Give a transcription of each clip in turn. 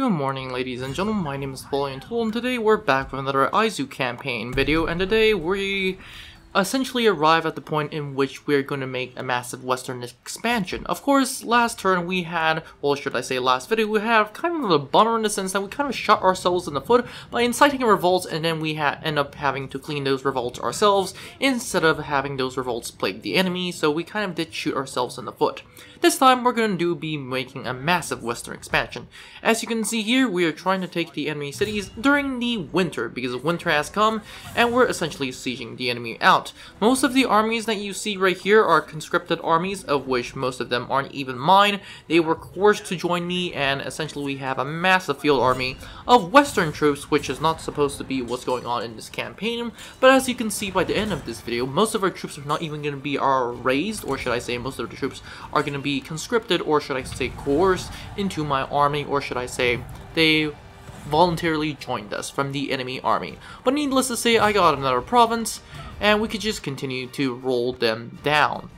Good morning, ladies and gentlemen, my name is Voliantul, and today we're back with another Aizu campaign video, and today we essentially arrive at the point in which we're going to make a massive western expansion. Of course, last turn we had, well, should I say last video, we had kind of a bummer in the sense that we kind of shot ourselves in the foot by inciting a revolt, and then we end up having to clean those revolts ourselves instead of having those revolts plague the enemy, so we kind of did shoot ourselves in the foot. This time we're going to be making a massive western expansion. As you can see here, we are trying to take the enemy cities during the winter, because winter has come, and we're essentially sieging the enemy out. Most of the armies that you see right here are conscripted armies, of which most of them aren't even mine. They were coerced to join me, and essentially we have a massive field army of Western troops, which is not supposed to be what's going on in this campaign. But as you can see by the end of this video, most of our troops are not even going to be raised, or should I say most of the troops are going to be conscripted, or should I say coerced into my army, or should I say they voluntarily joined us from the enemy army. But needless to say, I got another province, and we could just continue to roll them down.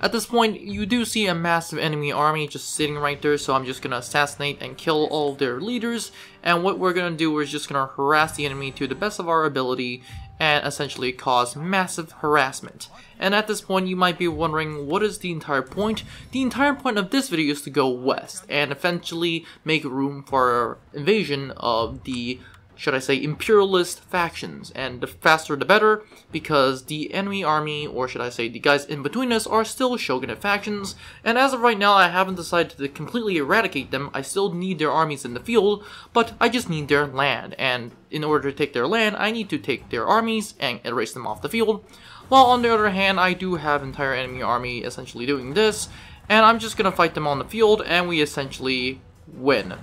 At this point, you do see a massive enemy army just sitting right there, so I'm just going to assassinate and kill all of their leaders, and what we're going to do is just going to harass the enemy to the best of our ability, and essentially cause massive harassment. And at this point, you might be wondering, what is the entire point? The entire point of this video is to go west, and eventually make room for invasion of the, should I say, imperialist factions, and the faster the better, because the enemy army, or should I say the guys in between us, are still shogunate factions, and as of right now I haven't decided to completely eradicate them. I still need their armies in the field, but I just need their land, and in order to take their land I need to take their armies and erase them off the field. While on the other hand, I do have an entire enemy army essentially doing this, and I'm just gonna fight them on the field, and we essentially win.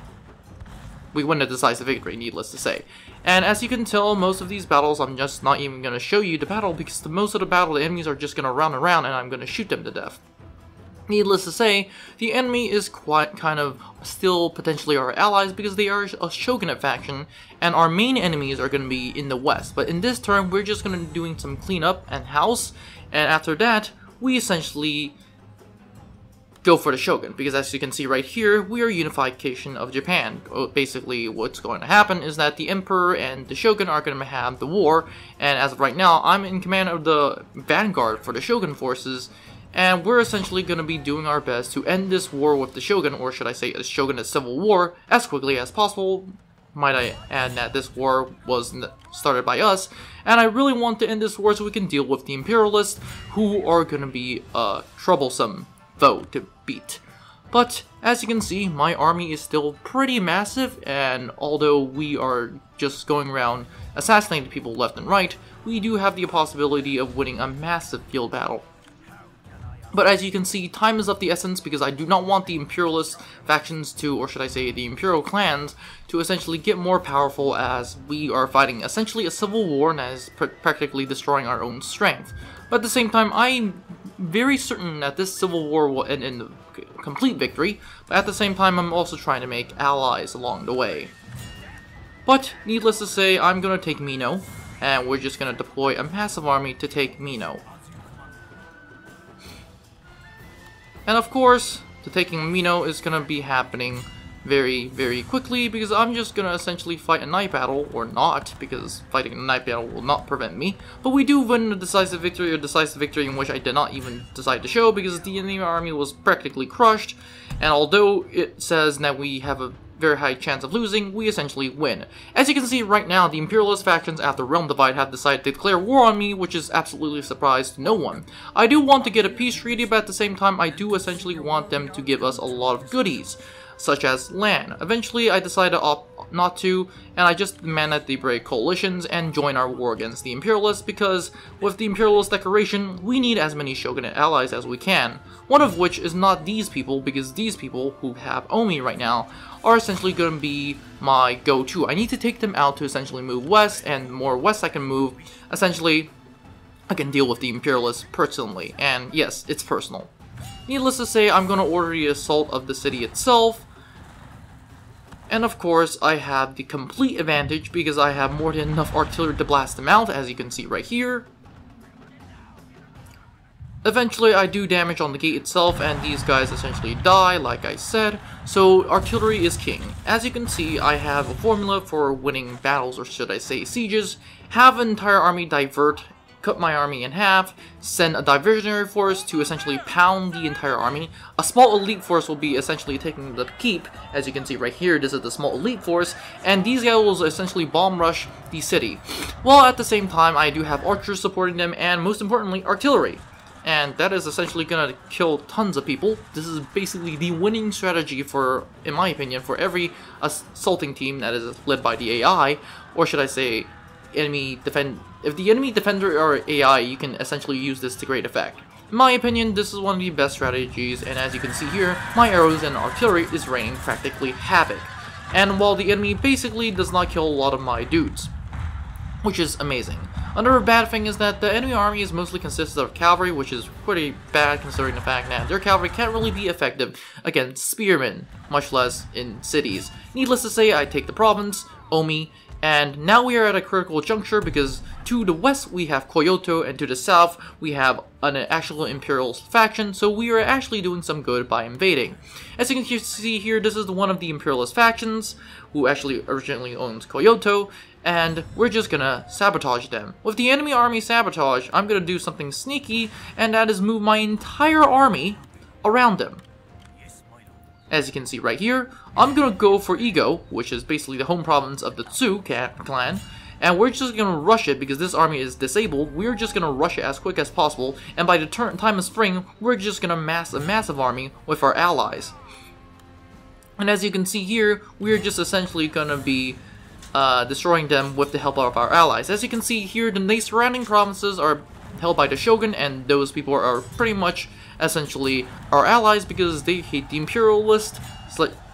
We win a decisive victory, needless to say. And as you can tell, most of these battles, I'm just not even going to show you the battle, because most of the battle, the enemies are just going to run around and I'm going to shoot them to death. Needless to say, the enemy is quite kind of still potentially our allies, because they are a shogunate faction, and our main enemies are going to be in the west. But in this turn, we're just going to be doing some cleanup and house, and after that, we essentially go for the shogun, because as you can see right here, we are unification of Japan. Basically, what's going to happen is that the emperor and the shogun are going to have the war, and as of right now, I'm in command of the vanguard for the shogun forces, and we're essentially going to be doing our best to end this war with the shogun, or should I say a shogunate civil war, as quickly as possible. Might I add that this war was started by us, and I really want to end this war so we can deal with the imperialists, who are going to be troublesome foe to beat. But as you can see, my army is still pretty massive, and although we are just going around assassinating people left and right, we do have the possibility of winning a massive field battle. But as you can see, time is of the essence, because I do not want the imperialist factions to, or should I say the imperial clans, to essentially get more powerful, as we are fighting essentially a civil war and that is practically destroying our own strength. But at the same time, I'm very certain that this civil war will end in a complete victory, but at the same time I'm also trying to make allies along the way. But needless to say, I'm going to take Mino, and we're just going to deploy a massive army to take Mino. And of course, the taking Mino is going to be happening very, very quickly, because I'm just going to essentially fight a night battle, or not, because fighting a night battle will not prevent me. But we do win a decisive victory in which I did not even decide to show, because the enemy army was practically crushed, and although it says that we have a very high chance of losing, we essentially win. As you can see right now, the imperialist factions after Realm Divide have decided to declare war on me, which is absolutely a surprise to no one. I do want to get a peace treaty, but at the same time I do essentially want them to give us a lot of goodies, such as land. Eventually I decided to opt not to, and I just demand that they break coalitions and join our war against the imperialists, because with the imperialist declaration, we need as many shogunate allies as we can, one of which is not these people, because these people, who have Omi right now, are essentially going to be my go-to. I need to take them out to essentially move west, and the more west I can move, essentially I can deal with the imperialists personally, and yes, it's personal. Needless to say, I'm going to order the assault of the city itself, and of course I have the complete advantage, because I have more than enough artillery to blast them out, as you can see right here. Eventually I do damage on the gate itself and these guys essentially die like I said, so artillery is king. As you can see, I have a formula for winning battles, or should I say sieges. Have an entire army divert, cut my army in half, send a diversionary force to essentially pound the entire army. A small elite force will be essentially taking the keep, as you can see right here, this is the small elite force, and these guys will essentially bomb rush the city. While at the same time, I do have archers supporting them, and most importantly, artillery. And that is essentially gonna kill tons of people. This is basically the winning strategy for, in my opinion, for every assaulting team that is led by the AI, or should I say, enemy defend. If the enemy defender or AI, you can essentially use this to great effect. In my opinion, this is one of the best strategies, and as you can see here, my arrows and artillery is raining practically havoc. And while the enemy basically does not kill a lot of my dudes, which is amazing. Another bad thing is that the enemy army is mostly consisted of cavalry, which is pretty bad considering the fact that their cavalry can't really be effective against spearmen, much less in cities. Needless to say, I take the province, Omi, and now we are at a critical juncture because to the west we have Kyoto and to the south we have an actual imperial faction, so we are actually doing some good by invading. As you can see here, this is one of the imperialist factions who actually originally owns Kyoto, and we're just gonna sabotage them. With the enemy army sabotage, I'm gonna do something sneaky, and that is move my entire army around them. As you can see right here, I'm gonna go for Ego, which is basically the home province of the Tsu clan, and we're just gonna rush it because this army is disabled. We're just gonna rush it as quick as possible, and by the time of spring, we're just gonna mass a massive army with our allies. And as you can see here, we're just essentially gonna be destroying them with the help of our allies. As you can see here, the surrounding provinces are held by the Shogun, and those people are pretty much essentially our allies because they hate the imperialists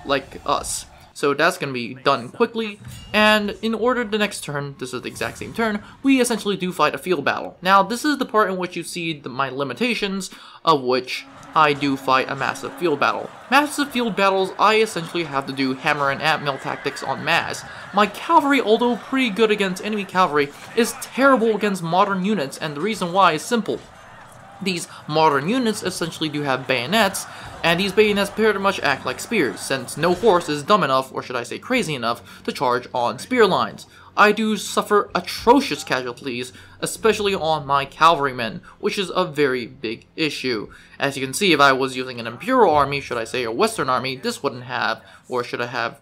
like us. So that's going to be done quickly, and in order the next turn, this is the exact same turn, we essentially do fight a field battle. Now this is the part in which you see my limitations, of which I do fight a massive field battle. Massive field battles, I essentially have to do hammer and antmill tactics on mass. My cavalry, although pretty good against enemy cavalry, is terrible against modern units, and the reason why is simple. These modern units essentially do have bayonets, and these bayonets pretty much act like spears, since no horse is dumb enough, or should I say crazy enough, to charge on spear lines. I do suffer atrocious casualties, especially on my cavalrymen, which is a very big issue. As you can see, if I was using an imperial army, should I say a western army, this wouldn't have, or shouldn't have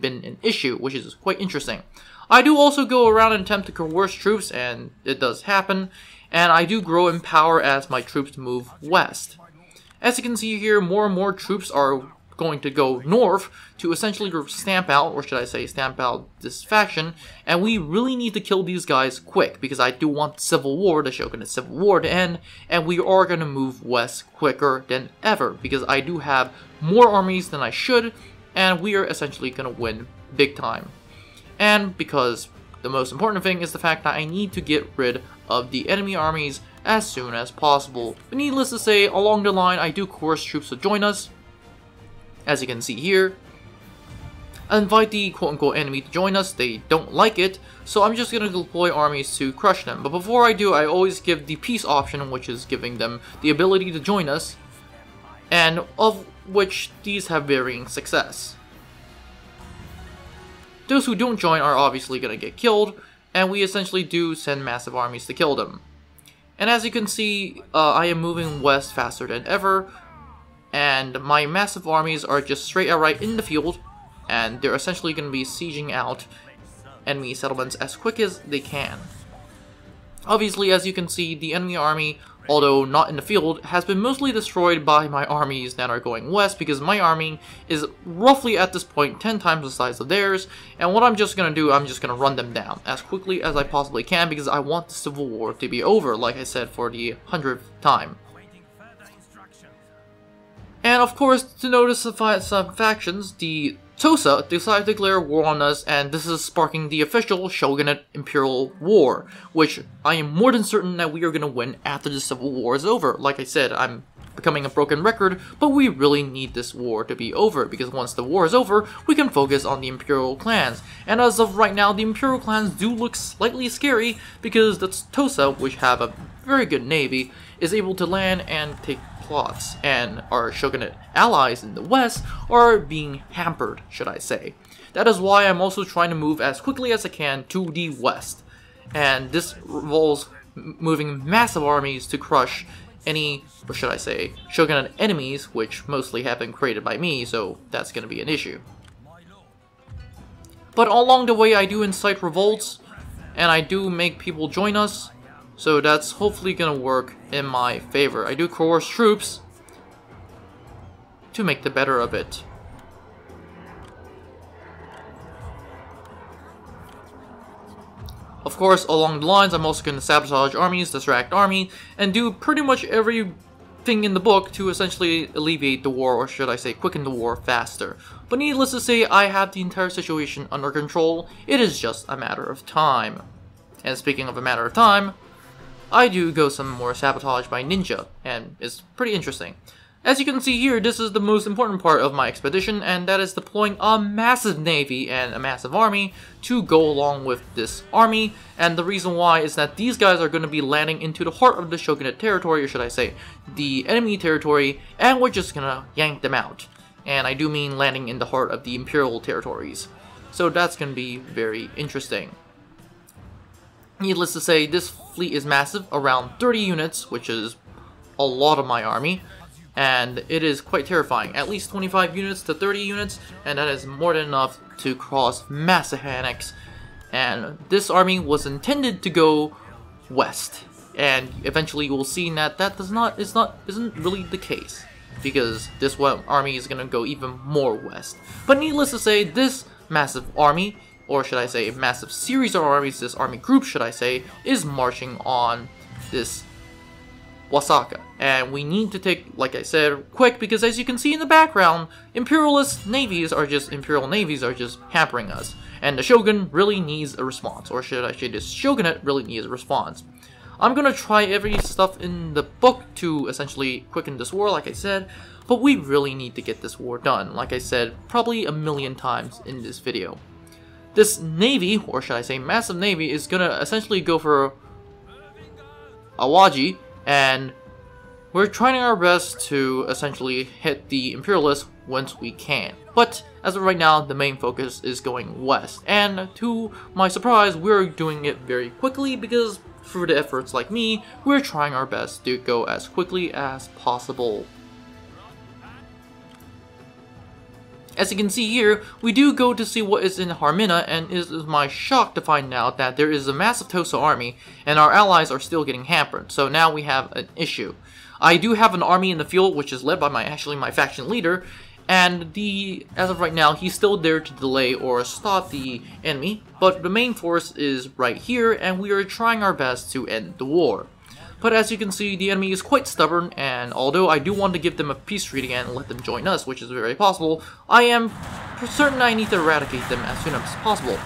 been an issue, which is quite interesting. I do also go around and attempt to coerce troops, and it does happen, and I do grow in power as my troops move west. As you can see here, more and more troops are going to go north to essentially stamp out, or should I say stamp out this faction, and we really need to kill these guys quick, because I do want civil war, the Shogunate civil war to end, and we are going to move west quicker than ever, because I do have more armies than I should, and we are essentially going to win big time. And because the most important thing is the fact that I need to get rid of the enemy armies as soon as possible. But needless to say, along the line, I do coerce troops to join us. As you can see here, I invite the quote-unquote enemy to join us. They don't like it, so I'm just going to deploy armies to crush them. But before I do, I always give the peace option, which is giving them the ability to join us, and of which these have varying success. Those who don't join are obviously going to get killed, and we essentially do send massive armies to kill them. And as you can see, I am moving west faster than ever, and my massive armies are just straight out right in the field, and they're essentially going to be sieging out enemy settlements as quick as they can. Obviously, as you can see, the enemy army, although not in the field, has been mostly destroyed by my armies that are going west, because my army is roughly at this point 10 times the size of theirs, and what I'm just going to do, I'm just going to run them down as quickly as I possibly can, because I want the civil war to be over, like I said, for the 100th time. And of course, to notice some factions, the Tosa decided to declare war on us, and this is sparking the official Shogunate Imperial War, which I am more than certain that we are going to win after the Civil War is over. Like I said, I'm becoming a broken record, but we really need this war to be over, because once the war is over, we can focus on the Imperial clans. And as of right now, the Imperial clans do look slightly scary, because the Tosa, which have a very good navy, is able to land and take plots, and our shogunate allies in the West are being hampered, should I say. That is why I'm also trying to move as quickly as I can to the West, and this involves moving massive armies to crush any, or should I say, shogunate enemies, which mostly have been created by me, so that's going to be an issue. But along the way I do incite revolts, and I do make people join us, so that's hopefully going to work in my favor. I do coerce troops to make the better of it. Of course, along the lines, I'm also going to sabotage armies, distract army, and do pretty much everything in the book to essentially alleviate the war, or should I say, quicken the war faster. But needless to say, I have the entire situation under control. It is just a matter of time. And speaking of a matter of time, I do go some more sabotage by ninja, and it's pretty interesting. As you can see here, this is the most important part of my expedition, and that is deploying a massive navy and a massive army to go along with this army. And the reason why is that these guys are going to be landing into the heart of the shogunate territory, or should I say, the enemy territory, and we're just going to yank them out. And I do mean landing in the heart of the imperial territories. So that's going to be very interesting. Needless to say, this fleet is massive, around 30 units, which is a lot of my army. And it is quite terrifying, at least 25 units to 30 units, and that is more than enough to cross Massahanix. And this army was intended to go west, and eventually you will see that that isn't really the case, because this army is going to go even more west. But needless to say, this massive army, or should I say a massive series of armies, this army group should I say, is marching on this Wasaka, and we need to take, like I said, quick, because as you can see in the background, imperialist navies are just hampering us, and the shogun really needs a response, or should I say this shogunate really needs a response. I'm gonna try every stuff in the book to essentially quicken this war, like I said, but we really need to get this war done, like I said probably a million times in this video. This navy, or should I say massive navy, is gonna essentially go for Awaji, and we're trying our best to essentially hit the imperialists once we can. But as of right now, the main focus is going west, and to my surprise, we're doing it very quickly, because through the efforts like me, we're trying our best to go as quickly as possible. As you can see here, we do go to see what is in Harmina, and it is my shock to find out that there is a massive Tosa army, and our allies are still getting hampered, so now we have an issue. I do have an army in the field, which is led by my faction leader, and as of right now, he's still there to delay or stop the enemy, but the main force is right here, and we are trying our best to end the war. But as you can see, the enemy is quite stubborn, and although I do want to give them a peace treaty and let them join us, which is very possible, I am certain I need to eradicate them as soon as possible.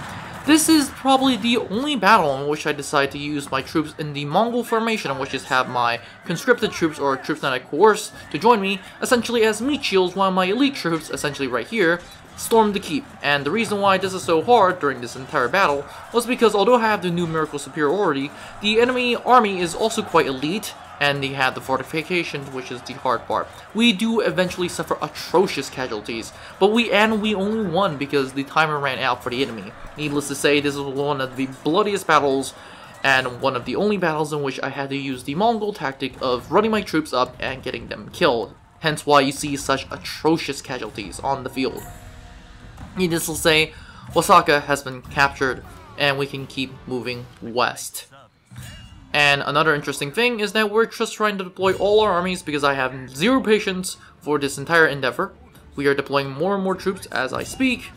This is probably the only battle in which I decide to use my troops in the Mongol formation, which is have my conscripted troops, or troops that I coerce to join me, essentially as meat shields, while my elite troops, essentially right here, storm the keep. And the reason why this is so hard during this entire battle was because although I have the numerical superiority, the enemy army is also quite elite, and they have the fortifications, which is the hard part. We do eventually suffer atrocious casualties, but we only won because the timer ran out for the enemy. Needless to say, this is one of the bloodiest battles, and one of the only battles in which I had to use the Mongol tactic of running my troops up and getting them killed. Hence why you see such atrocious casualties on the field. Needless to say, Osaka has been captured, and we can keep moving west. And another interesting thing is that we're just trying to deploy all our armies, because I have zero patience for this entire endeavor. We are deploying more and more troops as I speak.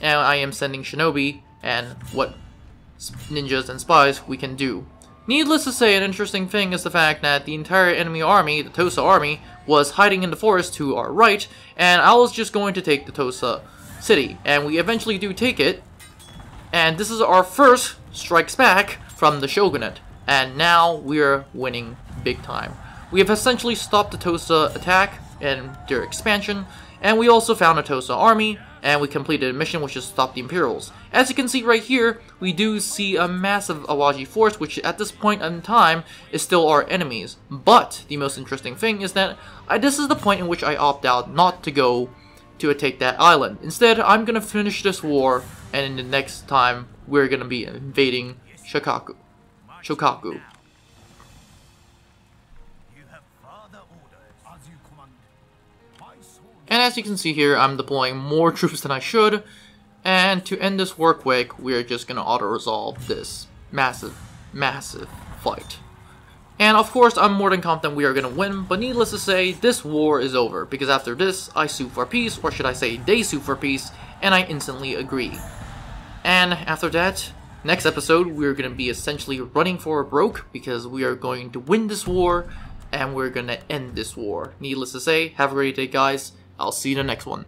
And I am sending shinobi and what ninjas and spies we can do. Needless to say, an interesting thing is the fact that the entire enemy army, the Tosa army, was hiding in the forest to our right, and I was just going to take the Tosa city, and we eventually do take it, and this is our first strikes back from the shogunate, and now we're winning big time. We have essentially stopped the Tosa attack and their expansion, and we also found a Tosa army, and we completed a mission which is to stop the Imperials. As you can see right here, we do see a massive Awaji force, which at this point in time is still our enemies. But the most interesting thing is that this is the point in which I opt out not to go to take that island. Instead, I'm going to finish this war, and in the next time, we're going to be invading Shikoku. And as you can see here, I'm deploying more troops than I should, and to end this war quick, we are just going to auto-resolve this massive fight. And of course, I'm more than confident we are going to win, but needless to say, this war is over, because after this, I sue for peace, or should I say, they sue for peace, and I instantly agree. And after that, next episode, we're going to be essentially running for broke, because we are going to win this war, and we're going to end this war. Needless to say, have a great day, guys. I'll see you in the next one.